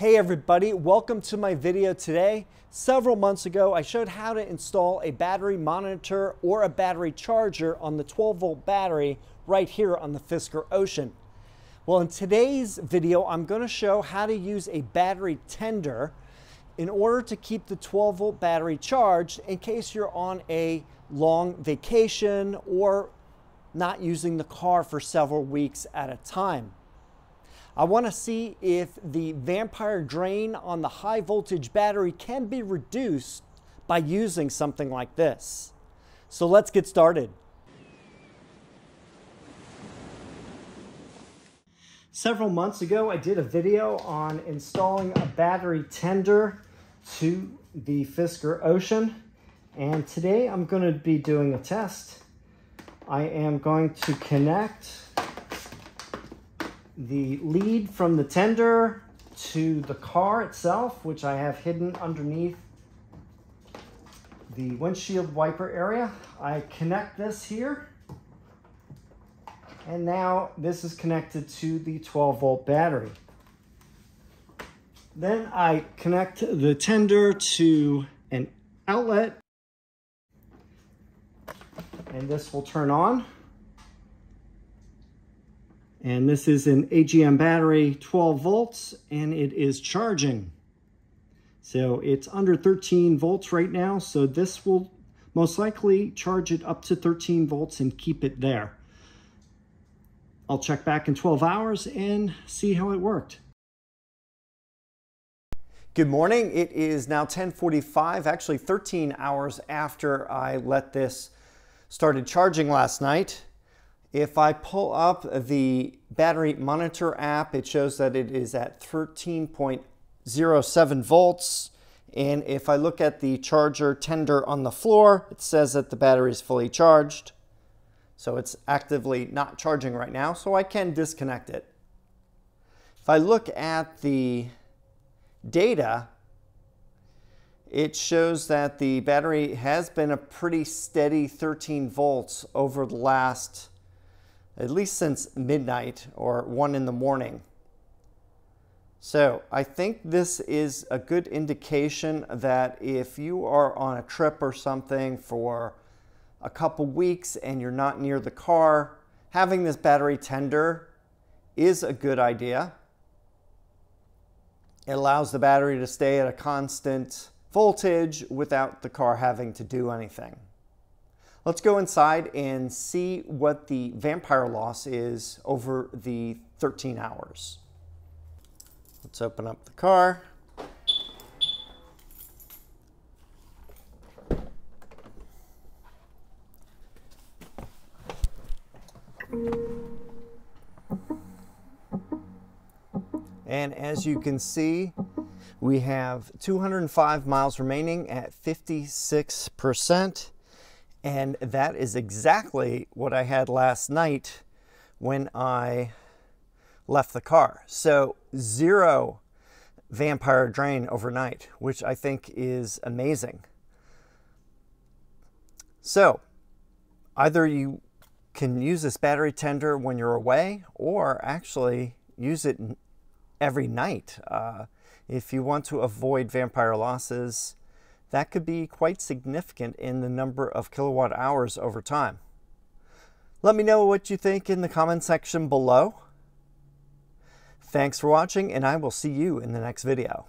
Hey everybody, welcome to my video today. Several months ago, I showed how to install a battery monitor or a battery charger on the 12-volt battery right here on the Fisker Ocean. Well, in today's video, I'm going to show how to use a battery tender in order to keep the 12-volt battery charged in case you're on a long vacation or not using the car for several weeks at a time. I want to see if the vampire drain on the high voltage battery can be reduced by using something like this. So let's get started. Several months ago, I did a video on installing a battery tender to the Fisker Ocean. And today I'm going to be doing a test. I am going to connect the lead from the tender to the car itself, which I have hidden underneath the windshield wiper area. I connect this here, and now this is connected to the 12-volt battery. Then I connect the tender to an outlet, and this will turn on. And this is an AGM battery, 12 volts, and it is charging. So it's under 13 volts right now, so this will most likely charge it up to 13 volts and keep it there. I'll check back in 12 hours and see how it worked. Good morning. It is now 10:45, actually 13 hours after I let this started charging last night. If I pull up the battery monitor app, it shows that it is at 13.07 volts. And if I look at the charger tender on the floor, it says that the battery is fully charged. So it's actively not charging right now, so I can disconnect it. If I look at the data, it shows that the battery has been a pretty steady 13 volts over the last at least since midnight or 1 in the morning. So I think this is a good indication that if you are on a trip or something for a couple weeks and you're not near the car, having this battery tender is a good idea. It allows the battery to stay at a constant voltage without the car having to do anything. Let's go inside and see what the vampire loss is over the 13 hours. Let's open up the car. And as you can see, we have 205 miles remaining at 56%. And that is exactly what I had last night when I left the car. So 0 vampire drain overnight, which I think is amazing. So either you can use this battery tender when you're away or actually use it every night. If you want to avoid vampire losses, that could be quite significant in the number of kilowatt hours over time. Let me know what you think in the comment section below. Thanks for watching, and I will see you in the next video.